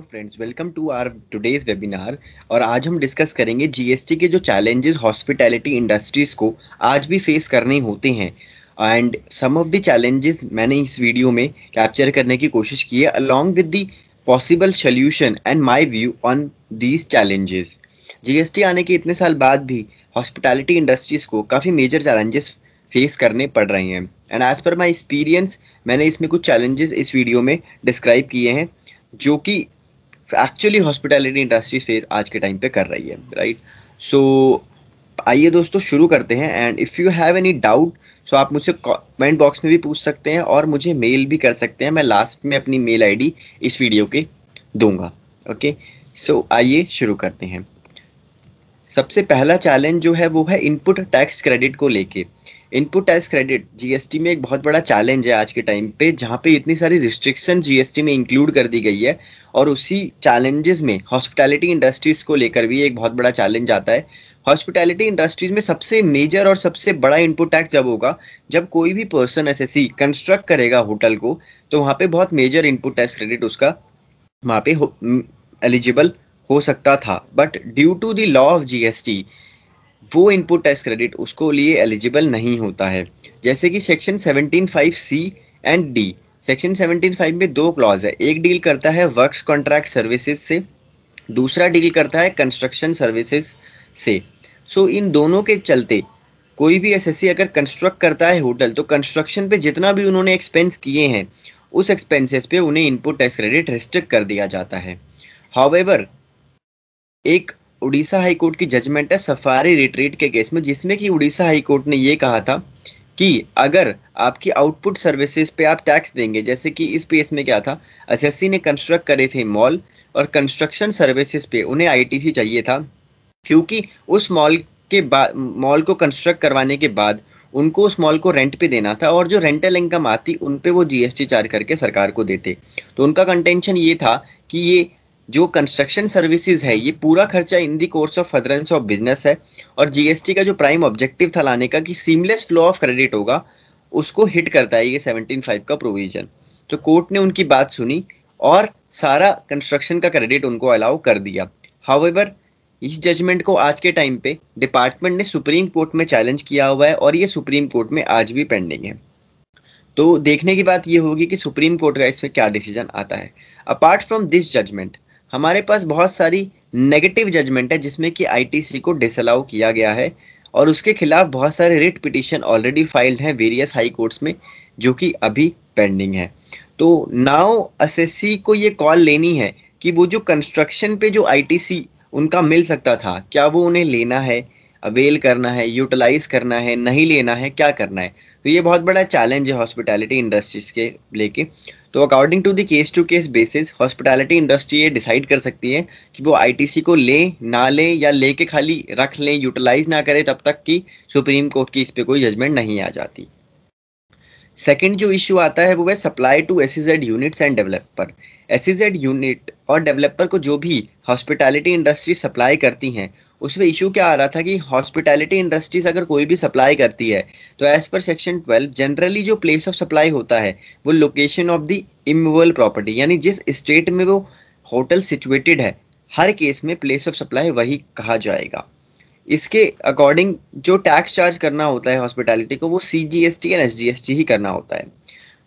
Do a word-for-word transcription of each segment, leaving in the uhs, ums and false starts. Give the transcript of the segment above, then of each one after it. Friends welcome to our today's webinar. और आज हम डिस्कस करेंगे जीएसटी के जो चैलेंजेस हॉस्पिटैलिटी इंडस्ट्रीज को आज भी फेस करने होते हैं, and some of the challenges मैंने इस वीडियो में कैप्चर करने की कोशिश की है along with the possible solution and my view on these challenges. GST आने के इतने साल बाद भी हॉस्पिटैलिटी इंडस्ट्रीज को काफ़ी मेजर चैलेंजेस फेस करने पड़ रहे हैं, and as per my experience मैंने इसमें कुछ चैलेंजेस इस वीडियो में डिस्क्राइब किए हैं जो कि एक्चुअली हॉस्पिटैलिटी इंडस्ट्रीज फेस आज के टाइम पे कर रही है, राइट। सो आइए दोस्तों शुरू करते हैं, and if you have any doubt so आप मुझसे कमेंट बॉक्स में भी पूछ सकते हैं और मुझे मेल भी कर सकते हैं। मैं लास्ट में अपनी मेल आईडी इस वीडियो के दूंगा। ओके, सो आइए शुरू करते हैं। सबसे पहला चैलेंज जो है वो है इनपुट टैक्स क्रेडिट को लेके। इनपुट टैक्स क्रेडिट जीएसटी में एक बहुत बड़ा चैलेंज है आज के टाइम पे, जहाँ पे इतनी सारी रिस्ट्रिक्शन जीएसटी में इंक्लूड कर दी गई है, और उसी चैलेंजेस में हॉस्पिटैलिटी इंडस्ट्रीज को लेकर भी एक बहुत बड़ा चैलेंज आता है। हॉस्पिटैलिटी इंडस्ट्रीज में सबसे मेजर और सबसे बड़ा इनपुट टैक्स जब होगा जब कोई भी पर्सन एसएससी कंस्ट्रक्ट करेगा होटल को, तो वहाँ पे बहुत मेजर इनपुट टैक्स क्रेडिट उसका वहाँ पे एलिजिबल हो सकता था, but due to the law of GST वो इनपुट टैक्स क्रेडिट उसको लिए एलिजिबल नहीं होता है। जैसे कि section seventeen point five C and D. Section seventeen point five में दो क्लॉज है, एक डील करता है वर्क्स कॉन्ट्रैक्ट सर्विसेज से, दूसरा डील करता है कंस्ट्रक्शन सर्विसेज से। सो so, इन दोनों के चलते कोई भी एसएससी अगर कंस्ट्रक्ट करता है होटल, तो कंस्ट्रक्शन पे जितना भी उन्होंने एक्सपेंस किए हैं उस एक्सपेंसेस पे उन्हें इनपुट टैक्स क्रेडिट रिस्ट्रिक्ट कर दिया जाता है। हाउएवर एक उड़ीसा हाई कोर्ट की जजमेंट है सफारी रिट्रीट के केस में, जिसमें कि उड़ीसा हाई कोर्ट ने ये कहा था कि अगर आपकी आउटपुट सर्विसेज पे आप टैक्स देंगे, जैसे कि इस केस में क्या था, एसएससी ने कंस्ट्रक्ट करे थे मॉल और कंस्ट्रक्शन सर्विसेज पे उन्हें आईटीसी चाहिए था, क्योंकि उस मॉल के बाद मॉल को कंस्ट्रक्ट करवाने के बाद उनको उस मॉल को रेंट पे देना था, और जो रेंटल इनकम आती उन पे वो जीएसटी चार्ज करके सरकार को देते। तो उनका कंटेंशन ये था कि ये जो कंस्ट्रक्शन सर्विसेज है ये पूरा खर्चा in the course of furtherance of business है, और जीएसटी का जो प्राइम ऑब्जेक्टिव था लाने का कि सीमलेस फ्लो ऑफ क्रेडिट होगा, उसको हिट करता है ये सेवनटीन पॉइंट फाइव का प्रोविजन। तो कोर्ट ने उनकी बात सुनी और सारा कंस्ट्रक्शन का क्रेडिट उनको अलाउ कर दिया। हाउएवर इस जजमेंट को आज के टाइम पे डिपार्टमेंट ने सुप्रीम कोर्ट में चैलेंज किया हुआ है, और ये सुप्रीम कोर्ट में आज भी पेंडिंग है। तो देखने की बात ये होगी कि सुप्रीम कोर्ट का इसमें क्या डिसीजन आता है। अपार्ट फ्रॉम दिस जजमेंट हमारे पास बहुत सारी नेगेटिव जजमेंट है, जिसमें कि आईटीसी को डिसअलाउ किया गया है, और उसके खिलाफ बहुत सारे रिट पिटिशन ऑलरेडी फाइल्ड हैं वेरियस हाई कोर्ट्स में, जो कि अभी पेंडिंग है। तो नाउ एसएससी को ये कॉल लेनी है कि वो जो कंस्ट्रक्शन पे जो आईटीसी उनका मिल सकता था, क्या वो उन्हें लेना है, अवेल करना है, यूटिलाइज करना है, नहीं लेना है, क्या करना है। तो ये बहुत बड़ा चैलेंज है हॉस्पिटैलिटी इंडस्ट्रीज के लेके। तो according to the case to case basis hospitality industry ये डिसाइड कर सकती है कि वो आईटीसी को ले ना ले, या लेके खाली रख लें, यूटिलाइज ना करें तब तक कि सुप्रीम कोर्ट की इस पर कोई जजमेंट नहीं आ जाती। सेकेंड जो इश्यू आता है वो है supply to SEZ units and developer. SEZ unit और डेवलपर को जो भी हॉस्पिटैलिटी इंडस्ट्री सप्लाई करती हैं, उसमें इशू क्या आ रहा था कि हॉस्पिटैलिटी इंडस्ट्रीज अगर कोई भी सप्लाई करती है तो एज पर सेक्शन ट्वेल्व जनरली जो प्लेस ऑफ सप्लाई होता है वो location of the immovable property, यानी जिस स्टेट में वो होटल सिचुएटेड है, हर केस में प्लेस ऑफ सप्लाई वही कहा जाएगा। इसके अकॉर्डिंग जो टैक्स चार्ज करना होता है हॉस्पिटैलिटी को, वो सीजीएसटी एंड एसजीएसटी ही करना होता है।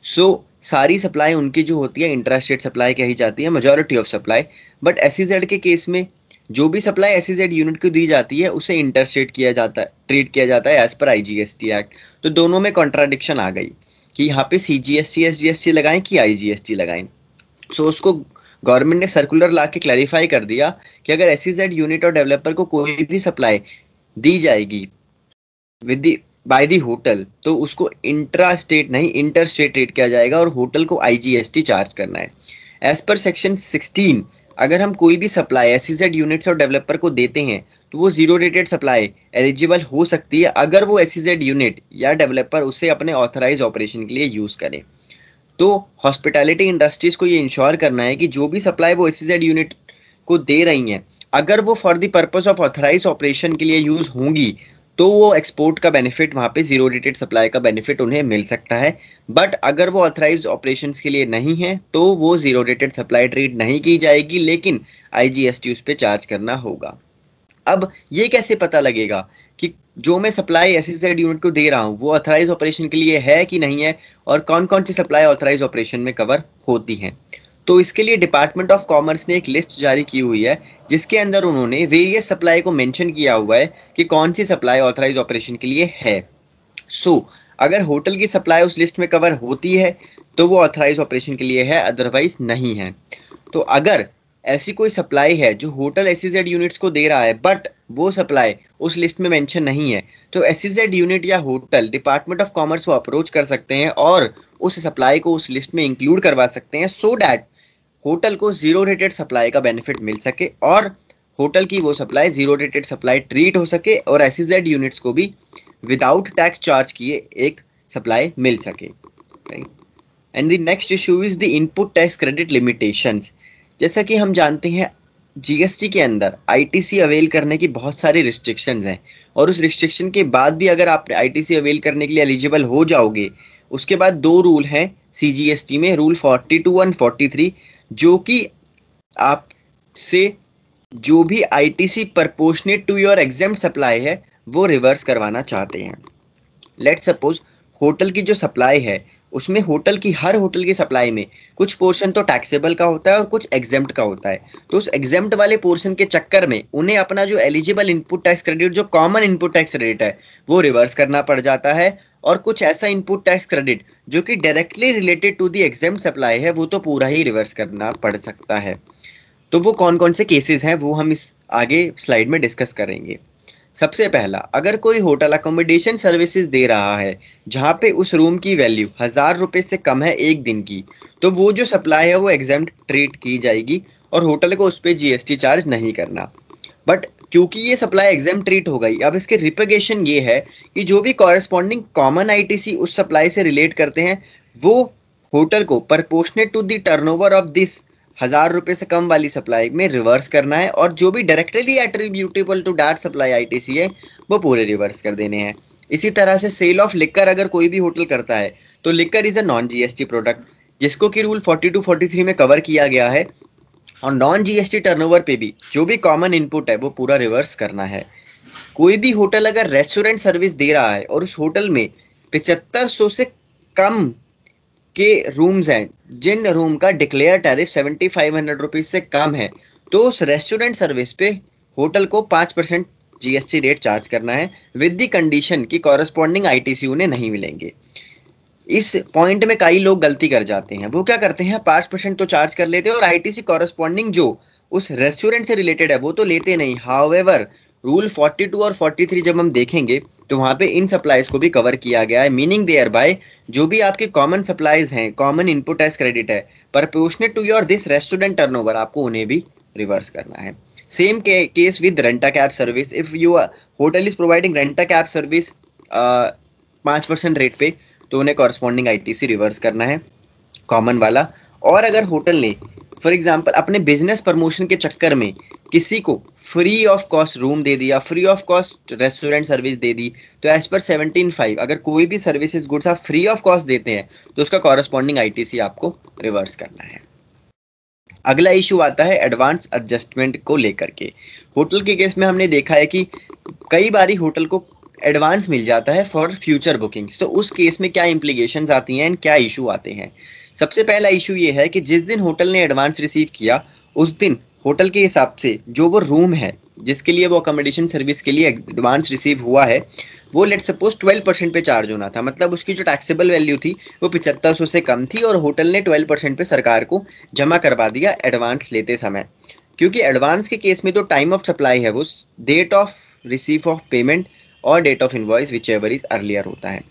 सो so, सारी सप्लाई उनकी जो होती है इंट्रास्टेट सप्लाई कही जाती है, majority of supply. But SEZ के केस में जो भी सप्लाई एसईजेड यूनिट को दी जाती है उसे इंटरस्टेट किया जाता है, ट्रीट किया जाता है एज पर आईजीएसटी एक्ट। तो दोनों में कॉन्ट्राडिक्शन आ गई कि यहाँ पे सीजीएसटी एसजीएसटी लगाएं कि आईजीएसटी लगाएं। सो so, उसको गवर्नमेंट ने सर्कुलर ला के क्लैरिफाई कर दिया कि अगर एसईजेड यूनिट और डेवलपर को कोई भी सप्लाई दी जाएगी with the by the hotel, तो उसको इंट्रा स्टेट नहीं इंटर स्टेट ट्रीट किया जाएगा, और होटल को आईजीएसटी चार्ज करना है। एज पर सेक्शन सिक्सटीन अगर हम कोई भी सप्लाई एसईजेड यूनिट्स और डेवलपर को देते हैं तो वो जीरो रेटेड सप्लाई एलिजिबल हो सकती है अगर वो एसईजेड यूनिट या डेवलपर उसे अपने ऑथराइज ऑपरेशन के लिए यूज़ करें। तो हॉस्पिटैलिटी इंडस्ट्रीज को ये इंश्योर करना है कि जो भी सप्लाई वो एसईजेड यूनिट को दे रही हैं, अगर वो for the purpose of authorise operation के लिए यूज़ होंगी तो वो एक्सपोर्ट का बेनिफिट वहाँ पे जीरो रेटेड सप्लाई का बेनिफिट उन्हें मिल सकता है। बट अगर वो ऑथराइज्ड ऑपरेशंस के लिए नहीं है तो वो जीरो रेटेड सप्लाई ट्रीट नहीं की जाएगी, लेकिन आईजीएसटी उस पे चार्ज करना होगा। अब ये कैसे पता लगेगा कि जो मैं सप्लाई एसएसजेड यूनिट को दे रहा हूँ वो ऑथराइज ऑपरेशन के लिए है कि नहीं है, और कौन कौन सी सप्लाई ऑथराइज ऑपरेशन में कवर होती हैं। तो इसके लिए डिपार्टमेंट ऑफ कॉमर्स ने एक लिस्ट जारी की हुई है जिसके अंदर उन्होंने वेरियस सप्लाई को मेंशन किया हुआ है कि कौन सी सप्लाई ऑथराइज ऑपरेशन के लिए है। सो so, अगर होटल की सप्लाई उस लिस्ट में कवर होती है तो वो ऑथराइज ऑपरेशन के लिए है, अदरवाइज नहीं है। तो अगर ऐसी कोई सप्लाई है जो होटल एसईजेड यूनिट्स को दे रहा है बट वो सप्लाई उस लिस्ट में मेंशन नहीं है, तो एसईजेड यूनिट या होटल डिपार्टमेंट ऑफ कॉमर्स को अप्रोच कर सकते हैं और उस सप्लाई को उस लिस्ट में इंक्लूड करवा सकते हैं, सो डैट होटल को जीरो रेटेड सप्लाई का बेनिफिट मिल सके और होटल की वो supply zero rated supply treat हो सके और एसईजेड यूनिट्स को भी विदाउट टैक्स चार्ज किए एक सप्लाई मिल सके। And the next issue is the input tax credit limitations. जैसा कि हम जानते हैं जीएसटी के अंदर आईटीसी अवेल करने की बहुत सारी रिस्ट्रिक्शंस हैं और उस रिस्ट्रिक्शन के बाद भी अगर आप आईटीसी अवेल करने के लिए एलिजिबल हो जाओगे, उसके बाद दो रूल हैं सीजीएसटी में, rule forty two and forty three, जो कि आप से जो भी ITC proportionate to your exempt supply है वो रिवर्स करवाना चाहते हैं। लेट्स सपोज होटल की जो सप्लाई है उसमें होटल की हर होटल की सप्लाई में कुछ पोर्शन तो टैक्सेबल का होता है और कुछ एग्जेम्प्ट का होता है, तो उस एग्जेम्प्ट वाले पोर्शन के चक्कर में उन्हें अपना जो एलिजिबल इनपुट टैक्स क्रेडिट, जो कॉमन इनपुट टैक्स क्रेडिट है, वो रिवर्स करना पड़ जाता है। और कुछ ऐसा इनपुट टैक्स क्रेडिट जो कि directly related to the exempt supply है वो तो पूरा ही रिवर्स करना पड़ सकता है। तो वो कौन कौन से केसेस हैं वो हम इस आगे स्लाइड में डिस्कस करेंगे। सबसे पहला, अगर कोई होटल अकोमोडेशन सर्विसेज दे रहा है जहाँ पे उस रूम की वैल्यू हज़ार रुपये से कम है एक दिन की, तो वो जो सप्लाई है वो एग्जेम्प्ट ट्रीट की जाएगी और होटल को उस पर जीएसटी चार्ज नहीं करना। बट क्योंकि ये सप्लाई एग्जेम्प्ट ट्रीट हो गई, अब इसके रिप्लिकेशन ये है कि जो भी कॉरेस्पॉन्डिंग कॉमन आईटीसी उस सप्लाई से रिलेट करते हैं वो होटल को proportionate to the turnover of this हज़ार रुपये से कम वाली सप्लाई में रिवर्स करना है और जो भी directly attributable to that supply ITC है वो पूरे रिवर्स कर देने हैं। इसी तरह से सेल ऑफ लिकर अगर कोई भी होटल करता है तो liquor is a non GST product जिसको कि rule forty two forty three में कवर किया गया है और नॉन जीएसटी टर्नओवर पे भी जो भी कॉमन इनपुट है वो पूरा रिवर्स करना है। कोई भी होटल अगर रेस्टोरेंट सर्विस दे रहा है और उस होटल में पचहत्तर सौ से कम के रूम्स हैं जिन रूम का declare tariff seventy five hundred rupees से कम है, तो उस रेस्टोरेंट सर्विस पे होटल को पाँच परसेंट जीएसटी रेट चार्ज करना है विद द कंडीशन कि कॉरस्पॉन्डिंग आईटीसी उन्हें नहीं मिलेंगे। इस पॉइंट में कई लोग गलती कर जाते हैं। वो क्या करते हैं, पाँच परसेंट तो चार्ज कर लेते हैं और आईटीसी कॉरस्पॉन्डिंग जो उस रेस्टोरेंट से रिलेटेड है वो तो लेते नहीं। हाउएवर रूल फोर्टी टू और फोर्टी थ्री जब हम देखेंगे तो वहाँ पे इन सप्लाईज को भी कवर किया गया है, मीनिंग देयर बाय जो भी आपके कॉमन सप्लाईज हैं, कॉमन इनपुट टैक्स क्रेडिट है proportionate to your this restaurant turnover, आपको उन्हें भी रिवर्स करना है। Same case with rent a cab service. If you hotel is providing rent a cab service पाँच परसेंट रेट पे, तो उन्हें कॉरस्पॉन्डिंग आईटीसी रिवर्स करना है कॉमन वाला। और अगर होटल ने फॉर एग्जाम्पल अपने बिजनेस प्रमोशन के चक्कर में किसी को फ्री ऑफ कॉस्ट रूम दे दिया, free of cost restaurant service दे दी, तो as per seventeen point five अगर कोई भी सर्विसेज गुड्स आप फ्री ऑफ कॉस्ट देते हैं तो उसका कॉरस्पॉन्डिंग आईटीसी आपको रिवर्स करना है। अगला इशू आता है एडवांस एडजस्टमेंट को लेकर के। होटल के केस में हमने देखा है कि कई बारी होटल को एडवांस मिल जाता है फॉर फ्यूचर बुकिंग्स, तो उस केस में क्या इम्प्लीकेशंस आती हैं एंड क्या इशू आते हैं। सबसे पहला इशू ये है कि जिस दिन होटल ने एडवांस रिसीव किया उस दिन होटल के हिसाब से जो वो रूम है जिसके लिए वो अकोमोडेशन सर्विस के लिए एडवांस रिसीव हुआ है वो लेट सपोज ट्वेल्व परसेंट पे चार्ज होना था, मतलब उसकी जो टैक्सेबल वैल्यू थी वो पचहत्तर सौ से कम थी और होटल ने ट्वेल्व परसेंट पे सरकार को जमा करवा दिया एडवांस लेते समय। क्योंकि एडवांस के केस में तो टाइम ऑफ सप्लाई है वो date of receive of payment और date of invoice whichever is earlier होता है।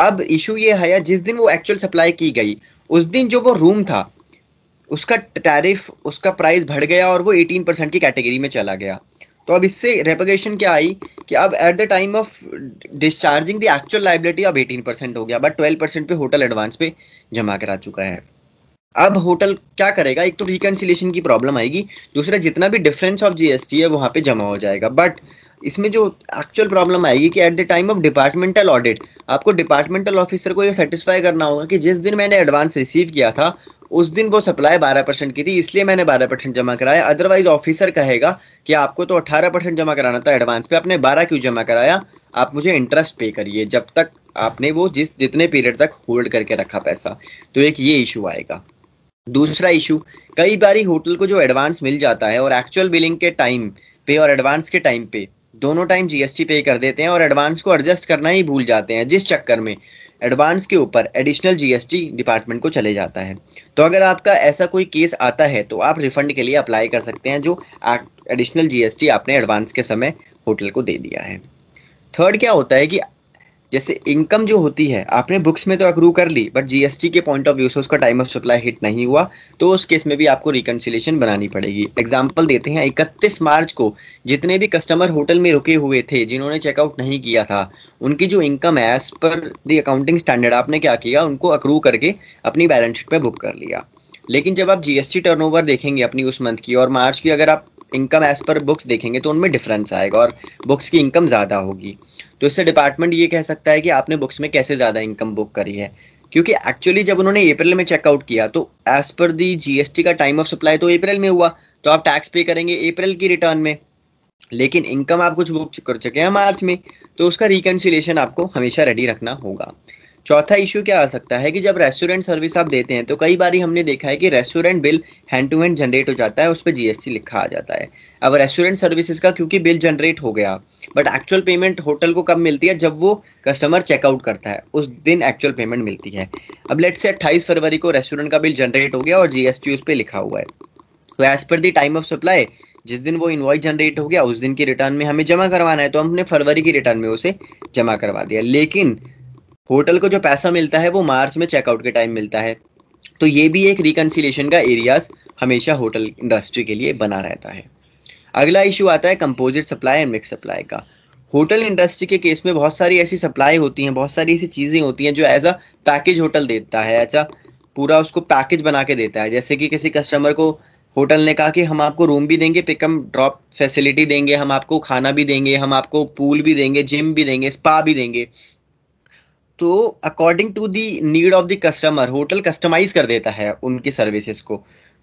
अब इशू ये है जिस दिन वो एक्चुअल सप्लाई की गई उस दिन जो वो रूम था उसका टैरिफ, उसका प्राइस बढ़ गया और वो अठारह परसेंट की कैटेगरी में चला गया। तो अब इससे रेप्लिकेशन क्या आई कि अब at the time of discharging the actual liability अब अठारह परसेंट हो गया, बट ट्वेल्व परसेंट पे होटल एडवांस पे जमा करा चुका है। अब होटल क्या करेगा, एक तो रिकन्सिलेशन की प्रॉब्लम आएगी, दूसरा जितना भी डिफरेंस ऑफ जीएसटी है वहाँ पे जमा हो जाएगा। बट इसमें जो एक्चुअल प्रॉब्लम आएगी कि at the time of departmental audit आपको डिपार्टमेंटल ऑफिसर को ये सेटिस्फाई करना होगा कि जिस दिन मैंने एडवांस रिसीव किया था उस दिन वो सप्लाई बारह परसेंट की थी, इसलिए मैंने बारह परसेंट जमा कराया। अदरवाइज ऑफिसर कहेगा कि आपको तो अठारह परसेंट जमा कराना था एडवांस पे, आपने बारह क्यों जमा कराया, आप मुझे इंटरेस्ट पे करिए जब तक आपने वो जिस जितने पीरियड तक होल्ड करके रखा पैसा। तो एक ये इशू आएगा। दूसरा इशू, कई बारी होटल को जो एडवांस मिल जाता है और एक्चुअल बिलिंग के टाइम पे और एडवांस के टाइम पे दोनों टाइम जीएसटी पे कर देते हैं और एडवांस को एडजस्ट करना ही भूल जाते हैं, जिस चक्कर में एडवांस के ऊपर एडिशनल जीएसटी डिपार्टमेंट को चले जाता है। तो अगर आपका ऐसा कोई केस आता है तो आप रिफंड के लिए अप्लाई कर सकते हैं जो एडिशनल जीएसटी आपने एडवांस के समय होटल को दे दिया है। थर्ड क्या होता है कि जैसे इनकम जो होती है आपने बुक्स में तो अक्रू कर ली बट जीएसटी के पॉइंट ऑफ व्यू से उसका टाइम ऑफ सप्लाई हिट नहीं हुआ, तो उस केस में भी आपको रिकंसिलेशन बनानी पड़ेगी। एग्जांपल देते हैं, इकतीस मार्च को जितने भी कस्टमर होटल में रुके हुए थे जिन्होंने चेकआउट नहीं किया था, उनकी जो इनकम है as per the accounting standard आपने क्या किया, उनको अक्रू करके अपनी बैलेंस शीट पर बुक कर लिया। लेकिन जब आप जीएसटी टर्नओवर देखेंगे अपनी उस मंथ की और मार्च की अगर आप इनकम एज पर बुक्स देखेंगे तो उनमें डिफरेंस आएगा और बुक्स की इनकम ज़्यादा होगी। तो इससे डिपार्टमेंट ये कह सकता है कि आपने बुक्स में कैसे ज़्यादा इनकम बुक करी है, क्योंकि एक्चुअली जब उन्होंने अप्रैल में चेकआउट किया तो एज पर दी जीएसटी का टाइम ऑफ सप्लाई तो अप्रैल में हुआ, तो आप टैक्स पे करेंगे अप्रैल की रिटर्न में, लेकिन इनकम आप कुछ बुक कर चुके हैं मार्च में, तो उसका रिकन्सिलेशन आपको हमेशा रेडी रखना होगा। चौथा इशू क्या आ सकता है कि जब रेस्टोरेंट सर्विस आप देते हैं तो कई बारी हमने देखा है कि restaurant bill hand to hand generate हो जाता है, उस पर जीएसटी लिखा आ जाता है। अब रेस्टोरेंट सर्विसेज का क्योंकि बिल जनरेट हो गया बट एक्चुअल पेमेंट होटल को कब मिलती है, जब वो कस्टमर चेकआउट करता है उस दिन एक्चुअल पेमेंट मिलती है। अब लेट से अट्ठाईस फरवरी को रेस्टोरेंट का बिल जनरेट हो गया और जीएसटी उस पर लिखा हुआ है, तो as per the time of supply जिस दिन वो इनवॉइस जनरेट हो गया उस दिन की रिटर्न में हमें जमा करवाना है, तो हमने फरवरी की रिटर्न में उसे जमा करवा दिया। लेकिन होटल को जो पैसा मिलता है वो मार्च में चेकआउट के टाइम मिलता है, तो ये भी एक रिकन्सिलेशन का एरियाज हमेशा होटल इंडस्ट्री के लिए बना रहता है। अगला इशू आता है composite supply and mix supply का। होटल इंडस्ट्री के केस में बहुत सारी ऐसी सप्लाई होती हैं, बहुत सारी ऐसी चीज़ें होती हैं जो एज अ पैकेज होटल देता है, ऐसा पूरा उसको पैकेज बना के देता है। जैसे कि किसी कस्टमर को होटल ने कहा कि हम आपको रूम भी देंगे, पिकअप ड्रॉप फैसिलिटी देंगे, हम आपको खाना भी देंगे, हम आपको पूल भी देंगे, जिम भी देंगे, स्पा भी देंगे। तो according to the need of the customer hotel customise कर देता है उनकी सर्विसेज को।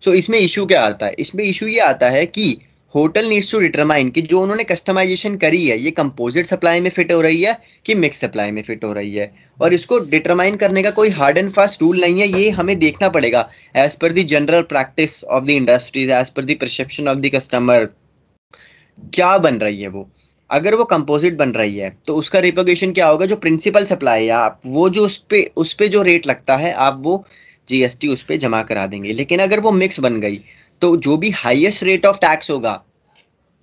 सो so, इसमें इशू क्या आता है, इसमें इशू ये आता है कि होटल नीड्स टू डिटरमाइन कि जो उन्होंने कस्टमाइजेशन करी है ये कंपोजिट सप्लाई में फिट हो रही है कि मिक्स सप्लाई में फिट हो रही है, और इसको डिटरमाइन करने का कोई हार्ड एंड फास्ट रूल नहीं है, ये हमें देखना पड़ेगा as per the general practice of the industries, as per the perception of the customer क्या बन रही है वो। अगर वो कंपोजिट बन रही है तो उसका रिपोगेशन क्या होगा, जो प्रिंसिपल सप्लाई है आप वो जो उस पर उस पर जो रेट लगता है आप वो जीएसटी उस पर जमा करा देंगे। लेकिन अगर वो मिक्स बन गई तो जो भी हाईएस्ट रेट ऑफ टैक्स होगा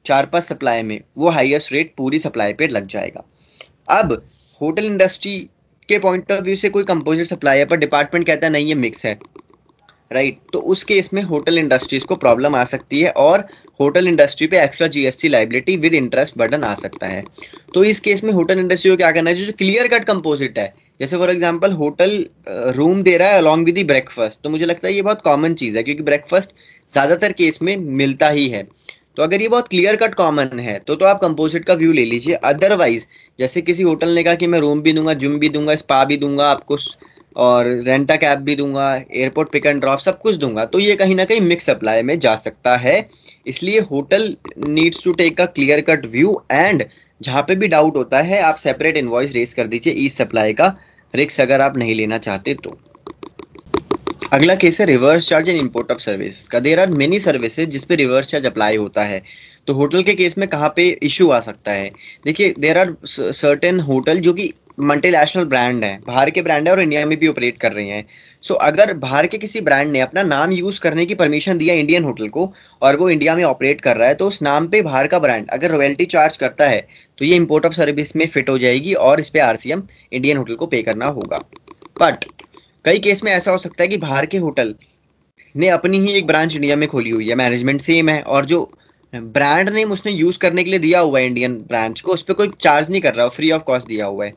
चार पांच सप्लाई में वो हाईएस्ट रेट पूरी सप्लाई पे लग जाएगा। अब होटल इंडस्ट्री के पॉइंट ऑफ व्यू से कोई कंपोजिट सप्लाई है पर डिपार्टमेंट कहता है नहीं ये मिक्स है, राइट right. तो उस केस में होटल इंडस्ट्रीज को प्रॉब्लम आ सकती है और होटल इंडस्ट्री पे extra GST liability with interest burden आ सकता है। तो इस केस में होटल इंडस्ट्री को क्या करना है, जो क्लियर कट कंपोजिट है, जैसे फॉर एग्जांपल होटल रूम दे रहा है अलॉन्ग विद ब्रेकफास्ट, तो मुझे लगता है ये बहुत कॉमन चीज़ है क्योंकि ब्रेकफास्ट ज़्यादातर केस में मिलता ही है। तो अगर ये बहुत क्लियर कट कॉमन है तो तो आप कंपोजिट का व्यू ले लीजिए। अदरवाइज जैसे किसी होटल ने कहा कि मैं रूम भी दूंगा, जिम भी दूंगा, स्पा भी दूंगा आपको, और रेंटा कैब भी दूंगा, एयरपोर्ट पिक एंड ड्रॉप सब कुछ दूंगा, तो ये कहीं ना कहीं मिक्स सप्लाई में जा सकता है। इसलिए hotel needs to take a clear cut view and जहाँ पे भी डाउट होता है आप सेपरेट इनवॉइस रेस कर दीजिए ई सप्लाई का, रिस्क अगर आप नहीं लेना चाहते तो। अगला केस है reverse charge and import of service का। देयर आर मेनी सर्विसेज जिसपे रिवर्स चार्ज अप्लाई होता है, तो होटल के केस में कहाँ पे इशू आ सकता है। देखिए देयर आर सर्टेन होटल जो कि मल्टीनेशनल ब्रांड है, बाहर के ब्रांड है और इंडिया में भी ऑपरेट कर रहे हैं। सो so, अगर बाहर के किसी ब्रांड ने अपना नाम यूज करने की परमिशन दिया इंडियन होटल को और वो इंडिया में ऑपरेट कर रहा है, तो उस नाम पे बाहर का ब्रांड अगर रॉयल्टी चार्ज करता है तो ये इंपोर्ट ऑफ सर्विस में फिट हो जाएगी और इस पे आरसीएम इंडियन होटल को पे करना होगा। बट कई केस में ऐसा हो सकता है कि बाहर के होटल ने अपनी ही एक ब्रांच इंडिया में खोली हुई है, मैनेजमेंट सेम है और जो ब्रांड नेम उसने यूज करने के लिए दिया हुआ है इंडियन ब्रांच को उस पर कोई चार्ज नहीं कर रहा, फ्री ऑफ कॉस्ट दिया हुआ है।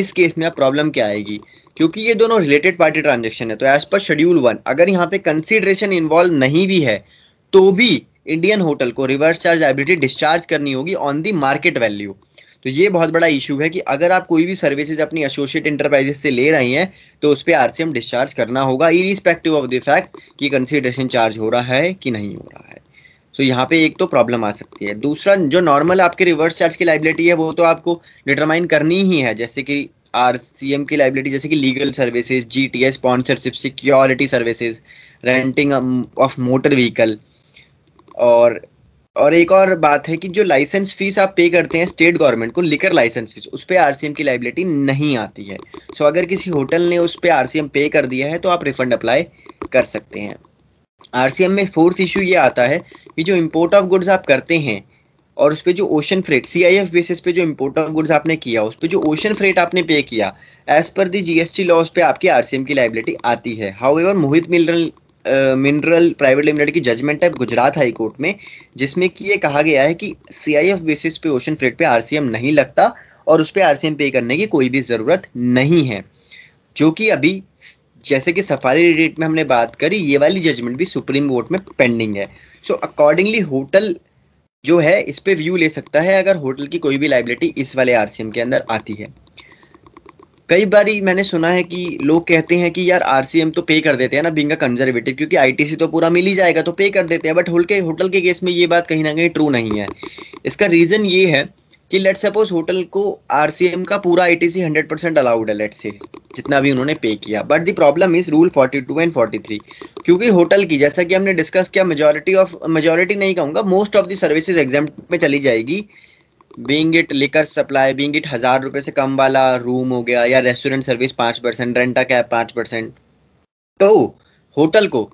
इस केस में अब प्रॉब्लम क्या आएगी, क्योंकि ये दोनों रिलेटेड पार्टी ट्रांजैक्शन है, तो एज पर शेड्यूल वन अगर यहाँ पे कंसीडरेशन इन्वॉल्व नहीं भी है तो भी इंडियन होटल को रिवर्स चार्ज लायबिलिटी डिस्चार्ज करनी होगी ऑन दी मार्केट वैल्यू। तो ये बहुत बड़ा इशू है कि अगर आप कोई भी सर्विसेज अपनी एसोसिएट इंटरप्राइजेस से ले रही हैं तो उस पर आरसीएम डिस्चार्ज करना होगा इरिस्पेक्टिव ऑफ द फैक्ट कि कंसीडरेशन चार्ज हो रहा है कि नहीं हो रहा है। सो so, यहाँ पे एक तो प्रॉब्लम आ सकती है। दूसरा, जो नॉर्मल आपके रिवर्स चार्ज की लाइबिलिटी है वो तो आपको डिटरमाइन करनी ही है, जैसे कि आरसीएम की लाइबिलिटी, जैसे कि legal services, GTS, sponsorship, security services, renting of motor vehicle. और और एक और बात है कि जो लाइसेंस फीस आप पे करते हैं स्टेट गवर्नमेंट को, लिकर लाइसेंस फीस, उस पर आरसीएम की लाइबिलिटी नहीं आती है। सो अगर किसी होटल ने उस पर आरसीएम पे कर दिया है तो आप रिफंड अप्लाई कर सकते हैं। आरसीएम में फोर्थ इशू ये आता है कि जो इंपोर्ट ऑफ गुड्स आप करते हैं और उस पर जो ओशन फ्रेट सीआईएफ बेसिस पे जो इंपोर्ट ऑफ गुड्स आपने किया, उस पर जो ओशन फ्रेट आपने पे किया, as per the GST law उस पर आपकी आरसीएम की लाइबिलिटी आती है। However Mohit mineral mineral private limited की जजमेंट है गुजरात हाई कोर्ट में, जिसमें कि ये कहा गया है कि सीआईएफ बेसिस पे ओशन फ्रेट पे आरसीएम नहीं लगता और उस पर आरसीएम पे करने की कोई भी ज़रूरत नहीं है, जो कि अभी जैसे कि सफारी रिट्रीट में हमने बात करी, ये वाली जजमेंट भी सुप्रीम कोर्ट में पेंडिंग है। सो अकॉर्डिंगली होटल जो है इस पे व्यू ले सकता है अगर होटल की कोई भी लाइबिलिटी इस वाले आरसीएम के अंदर आती है। कई बारी मैंने सुना है कि लोग कहते हैं कि यार आरसीएम तो पे कर देते हैं ना, बीइंग अ कंजर्वेटिव, क्योंकि आईटीसी तो पूरा मिल ही जाएगा तो पे कर देते हैं। बट होटल के होटल के केस में ये बात कहीं ना कहीं ट्रू नहीं है। इसका रीज़न ये है कि लेट सपोज होटल को आरसीएम का पूरा आईटीसी हंड्रेड परसेंट अलाउड है, लेट से जितना भी उन्होंने पे किया, but the problem is rule forty two and forty three, क्योंकि होटल की, जैसा कि हमने डिस्कस किया, मेजॉरिटी ऑफ मेजॉरिटी नहीं कहूँगा, most of the services exempt में चली जाएगी, being it liquor supply, being it हज़ार रुपये से कम वाला रूम हो गया, या रेस्टोरेंट सर्विस पाँच परसेंट, रेंटा कैब पाँच परसेंट। तो होटल को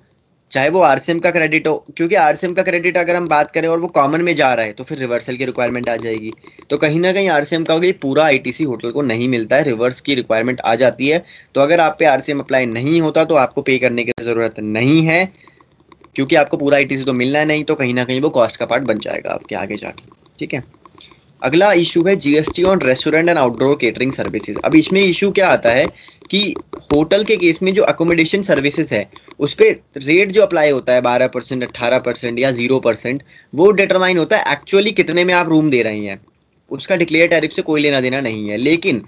चाहे वो आरसीएम का क्रेडिट हो, क्योंकि आरसीएम का क्रेडिट अगर हम बात करें और वो कॉमन में जा रहा है तो फिर रिवर्सल की रिक्वायरमेंट आ जाएगी। तो कहीं ना कहीं आरसीएम का होगा पूरा आईटीसी होटल को नहीं मिलता है, रिवर्स की रिक्वायरमेंट आ जाती है। तो अगर आप पे आरसीएम अप्लाई नहीं होता तो आपको पे करने की ज़रूरत नहीं है, क्योंकि आपको पूरा आईटीसी तो मिलना नहीं, तो कहीं ना कहीं वो कॉस्ट का पार्ट बन जाएगा आपके आगे जाके। ठीक है, अगला इशू है GST on restaurant and outdoor catering services. अब इसमें इशू क्या आता है कि होटल के केस में जो अकोमोडेशन सर्विसेज है उस पर रेट जो अप्लाई होता है बारह परसेंट, अट्ठारह परसेंट या जीरो परसेंट, वो डिटरमाइन होता है एक्चुअली कितने में आप रूम दे रही हैं, उसका डिक्लेयर टैरिफ से कोई लेना देना नहीं है। लेकिन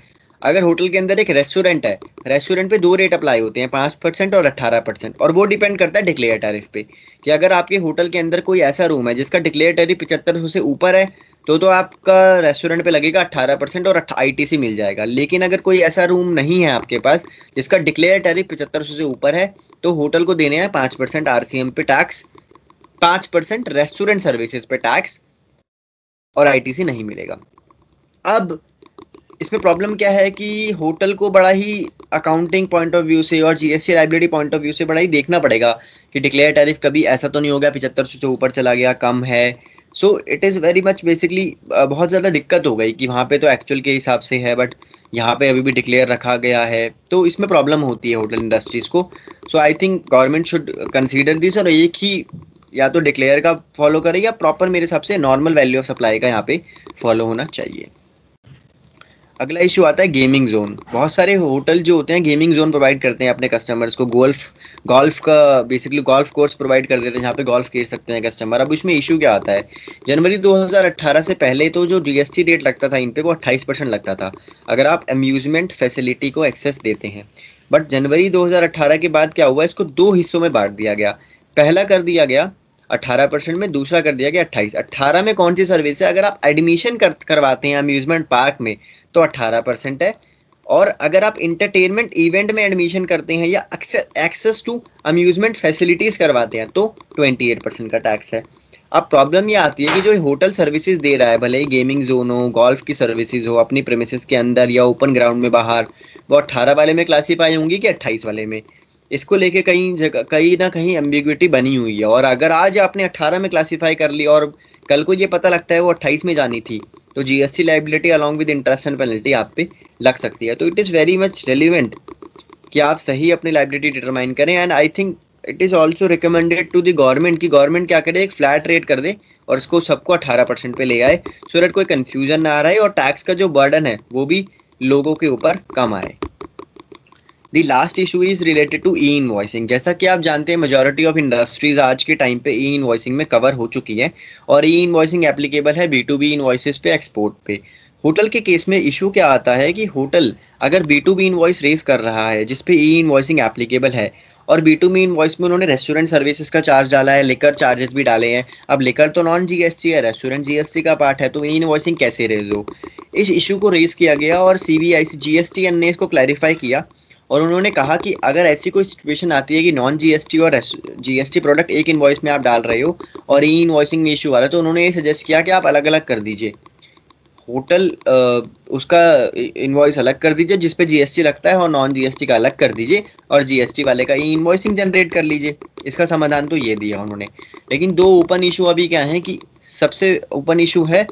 अगर होटल के अंदर एक रेस्टोरेंट है, रेस्टोरेंट पे दो रेट अप्लाई होते हैं, पाँच परसेंट और अट्ठारह परसेंट, और वो डिपेंड करता है डिक्लेयर टैरिफ पे कि अगर आपके होटल के अंदर कोई ऐसा रूम है जिसका डिक्लेयर टैरिफ पचहत्तर सौ से ऊपर है तो तो आपका रेस्टोरेंट पे लगेगा अट्ठारह परसेंट और आईटीसी मिल जाएगा। लेकिन अगर कोई ऐसा रूम नहीं है आपके पास जिसका डिक्लेयर टैरिफ पचहत्तर सौ से ऊपर है तो होटल को देने हैं पाँच परसेंट आरसीएम पे टैक्स, पाँच परसेंट रेस्टोरेंट सर्विसेज पे टैक्स, और आईटीसी नहीं मिलेगा। अब इसमें प्रॉब्लम क्या है कि होटल को बड़ा ही अकाउंटिंग पॉइंट ऑफ व्यू से और GST liability point of view से बड़ा ही देखना पड़ेगा कि डिक्लेयर टैरिफ कभी ऐसा तो नहीं हो गया पचहत्तर सौ से ऊपर चला गया, कम है। So it is very much basically बहुत ज़्यादा दिक्कत हो गई कि वहाँ पे तो एक्चुअल के हिसाब से है बट यहाँ पे अभी भी डिक्लेयर रखा गया है, तो इसमें प्रॉब्लम होती है होटल इंडस्ट्रीज़ को। So I think government should consider this और एक ही या तो डिक्लेयर का फॉलो करे या प्रॉपर मेरे हिसाब से नॉर्मल वैल्यू ऑफ सप्लाई का यहाँ पे फॉलो होना चाहिए। अगला इशू आता है गेमिंग जोन। बहुत सारे होटल जो होते हैं गेमिंग जोन प्रोवाइड करते हैं अपने कस्टमर्स को, गोल्फ गोल्फ का बेसिकली गोल्फ कोर्स प्रोवाइड कर देते हैं जहाँ पे गोल्फ खेल सकते हैं कस्टमर। अब इसमें इशू क्या आता है, जनवरी दो हज़ार अठारह से पहले तो जो जीएसटी रेट लगता था इन पे वो अट्ठाईस परसेंट लगता था अगर आप एम्यूजमेंट फैसिलिटी को एक्सेस देते हैं। बट जनवरी दो हज़ार अठारह के बाद क्या हुआ, इसको दो हिस्सों में बांट दिया गया, पहला कर दिया गया अठारह परसेंट में, दूसरा कर दिया गया अट्ठाईस। अट्ठारह में कौन सी सर्विस है, अगर आप एडमिशन कर, करवाते हैं अम्यूजमेंट पार्क में तो अट्ठारह परसेंट है, और अगर आप इंटरटेनमेंट इवेंट में एडमिशन करते हैं या एक्सेस टू अम्यूजमेंट फैसिलिटीज़ करवाते हैं तो अट्ठाईस परसेंट का टैक्स है। अब प्रॉब्लम ये आती है कि जो होटल सर्विसेज दे रहा है, भले ही गेमिंग जोन हो, गोल्फ की सर्विसेज हो, अपनी प्रेमिसेस के अंदर या ओपन ग्राउंड में बाहर, वो अट्ठारह वाले में क्लासीफाई होंगी कि अट्ठाईस वाले में, इसको लेके कहीं जगह कहीं ना कहीं एम्बिग्युटी बनी हुई है। और अगर आज आपने अट्ठारह में क्लासीफाई कर लिया और कल को ये पता लगता है वो अट्ठाईस में जानी थी तो GST liability along with interest and penalty आप पे लग सकती है। तो it is very much relevant कि आप सही अपनी लाइबिलिटी डिटरमाइन करें। And I think it is also recommended to the government कि गवर्नमेंट क्या करे, एक फ्लैट रेट कर दे और इसको सबको अट्ठारह परसेंट पे ले आए सो दैट कोई कन्फ्यूजन ना आ रहा है और टैक्स का जो बर्डन है वो भी लोगों के ऊपर कम आए। The last issue is related to e invoicing. जैसा कि आप जानते हैं मेजॉरिटी ऑफ इंडस्ट्रीज आज के टाइम पे ई इन्वॉइसिंग में कवर हो चुकी है और ई इन्वॉइसिंग एप्लीकेबल है बी टू बी इन्वॉइसिस पे, एक्सपोर्ट पे। होटल के केस में इशू क्या आता है कि होटल अगर B to B invoice raise कर रहा है जिसपे ई इन्वॉइसिंग एप्लीकेबल है और बी टू बी इन्वॉइस में उन्होंने रेस्टोरेंट सर्विसेज का चार्ज डाला है, लिकर चार्जेस भी डाले हैं। अब लिकर तो नॉन जीएसटी है, रेस्टोरेंट जीएसटी का पार्ट है, तो ई इन्वॉइसिंग कैसे रेज हो, इस इशू को रेज किया गया और सीबीआईसी जीएसटीएन ने इसको क्लैरिफाई किया और उन्होंने कहा कि अगर ऐसी कोई सिचुएशन आती है कि नॉन जीएसटी और जीएसटी प्रोडक्ट एक इन्वॉइस में आप डाल रहे हो और ई इन्वॉइसिंग में इशू आ रहा है तो उन्होंने ये सजेस्ट किया कि आप अलग अलग कर दीजिए, होटल उसका इनवॉइस अलग कर दीजिए जिस पे जीएसटी लगता है और नॉन जीएसटी का अलग कर दीजिए और जीएसटी वाले का ई इनवॉइसिंग जनरेट कर लीजिए। इसका समाधान तो ये दिया उन्होंने। लेकिन दो ओपन इशू अभी क्या है कि सबसे ओपन इशू है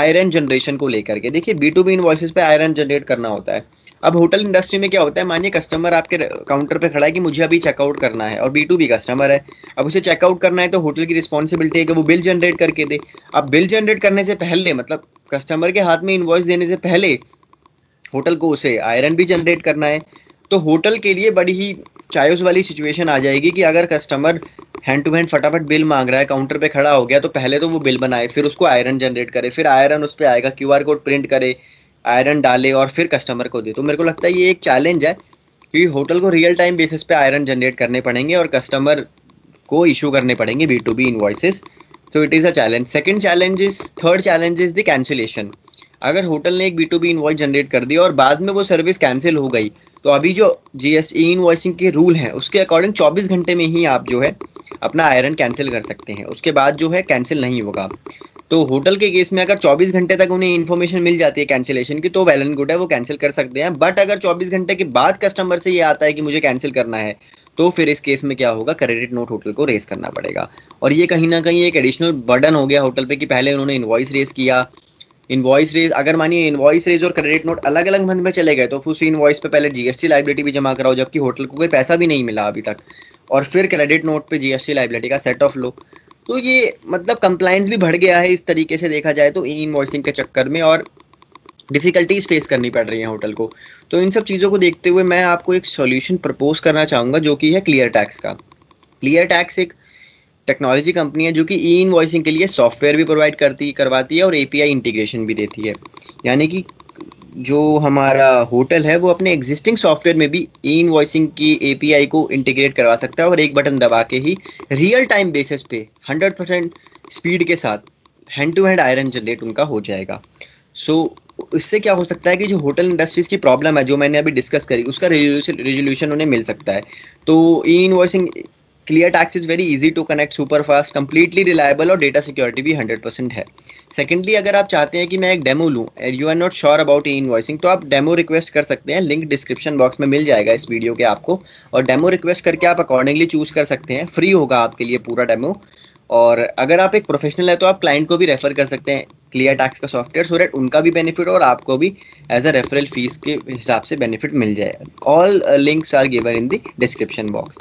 आयरन जनरेशन को लेकर के। देखिए बी टू बी इनवॉइसिस पे आयरन जनरेट करना होता है। अब होटल इंडस्ट्री में क्या होता है, मानिए कस्टमर आपके काउंटर पे खड़ा है कि मुझे अभी चेकआउट करना है और बी टू बी कस्टमर है, अब उसे चेकआउट करना है तो होटल की रिस्पॉन्सिबिलिटी है कि वो बिल जनरेट करके दे। अब बिल जनरेट करने से पहले मतलब कस्टमर के हाथ में इनवॉइस देने से पहले होटल को उसे आयरन भी जनरेट करना है, तो होटल के लिए बड़ी ही चायोस वाली सिचुएशन आ जाएगी कि अगर कस्टमर हैंड टू हैंड फटाफट बिल मांग रहा है, काउंटर पे खड़ा हो गया, तो पहले तो वो बिल बनाए, फिर उसको आयरन जनरेट करे, फिर आयरन उस पर आएगा, क्यू आर कोड प्रिंट करे, आयरन डाले और फिर कस्टमर को दे। तो मेरे को लगता है ये एक चैलेंज है क्योंकि होटल को रियल टाइम बेसिस पे आयरन जनरेट करने पड़ेंगे और कस्टमर को इशू करने पड़ेंगे बी टू बी इनवॉइसेस। तो it is a challenge. Second challenge is third challenge is the cancellation. अगर होटल ने एक B to B invoice generate कर दिया और बाद में वो सर्विस कैंसिल हो गई तो अभी जो जी एस ई इनवॉइसिंग के रूल हैं उसके अकॉर्डिंग चौबीस घंटे में ही आप जो है अपना आयरन कैंसिल कर सकते हैं, उसके बाद जो है कैंसिल नहीं होगा। तो होटल के केस में अगर चौबीस घंटे तक उन्हें इन्फॉर्मेशन मिल जाती है कैंसिलेशन की तो वेल एंड गुड है, वो कैंसिल कर सकते हैं। बट अगर चौबीस घंटे के बाद कस्टमर से ये आता है कि मुझे कैंसिल करना है तो फिर इस केस में क्या होगा, क्रेडिट नोट होटल को रेस करना पड़ेगा और ये कहीं ना कहीं एक एडिशनल बर्डन हो गया होटल पे कि पहले उन्होंने इनवॉइस रेस किया, इनवॉइस रेस अगर मानिए इनवॉइस रेस और क्रेडिट नोट अलग अलग मंथ में चले गए तो उस इनवॉइस पे पहले जीएसटी लायबिलिटी भी जमा कराओ जबकि होटल को कोई पैसा भी नहीं मिला अभी तक, और फिर क्रेडिट नोट पे जीएसटी लायबिलिटी का सेट ऑफ लो। तो ये मतलब कंप्लायंस भी बढ़ गया है इस तरीके से देखा जाए तो ई इनवॉइसिंग के चक्कर में, और डिफ़िकल्टीज फेस करनी पड़ रही है होटल को। तो इन सब चीज़ों को देखते हुए मैं आपको एक सॉल्यूशन प्रपोज करना चाहूँगा जो कि है क्लियर टैक्स का। क्लियर टैक्स एक टेक्नोलॉजी कंपनी है जो कि ई इनवॉइसिंग के लिए सॉफ्टवेयर भी प्रोवाइड करती करवाती है और एपीआई इंटीग्रेशन भी देती है, यानी कि जो हमारा होटल है वो अपने एग्जिस्टिंग सॉफ्टवेयर में भी ई इनवॉइसिंग की एपीआई को इंटीग्रेट करवा सकता है और एक बटन दबा के ही रियल टाइम बेसिस पे हंड्रेड परसेंट स्पीड के साथ hand to hand IRN generate उनका हो जाएगा। सो so, इससे क्या हो सकता है कि जो होटल इंडस्ट्रीज की प्रॉब्लम है जो मैंने अभी डिस्कस करी उसका रेजोल्यूशन उन्हें मिल सकता है। तो e invoicing clear tax is very easy to connect, super fast, completely reliable और डेटा सिक्योरिटी भी हंड्रेड परसेंट है। सेकेंडली, अगर आप चाहते हैं कि मैं एक डेमो लूँ and you are not sure about e invoicing तो आप डेमो रिक्वेस्ट कर सकते हैं, लिंक डिस्क्रिप्शन बॉक्स में मिल जाएगा इस वीडियो के आपको, और डेमो रिक्वेस्ट करके आप अकॉर्डिंगली चूज़ कर सकते हैं। फ्री होगा आपके लिए पूरा डेमो और अगर आप एक प्रोफेशनल है तो आप क्लाइंट को भी रेफर कर सकते हैं क्लियर टैक्स का सॉफ्टवेयर सो दैट उनका भी बेनिफिट और आपको भी एज अ रेफरल फीस के हिसाब से बेनिफिट मिल जाए। All links are given in the description box.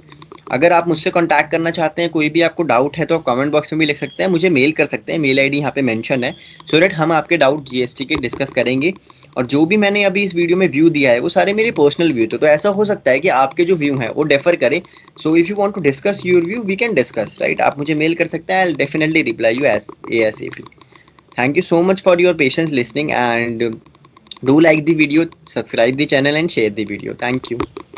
अगर आप मुझसे कांटेक्ट करना चाहते हैं, कोई भी आपको डाउट है तो आप कमेंट बॉक्स में भी लिख सकते हैं, मुझे मेल कर सकते हैं, मेल आईडी यहाँ पे मेंशन है, सो दैट हम आपके डाउट जीएसटी के डिस्कस करेंगे। और जो भी मैंने अभी इस वीडियो में व्यू दिया है वो सारे मेरे पर्सनल व्यू थे, तो ऐसा हो सकता है कि आपके जो व्यू हैं वो डिफर करें। So if you want to discuss your view we can discuss, right. आप मुझे मेल कर सकते हैं, I will definitely reply you as A S A P. Thank you so much for your patience listening and do like the video, subscribe the channel and share the video. Thank you.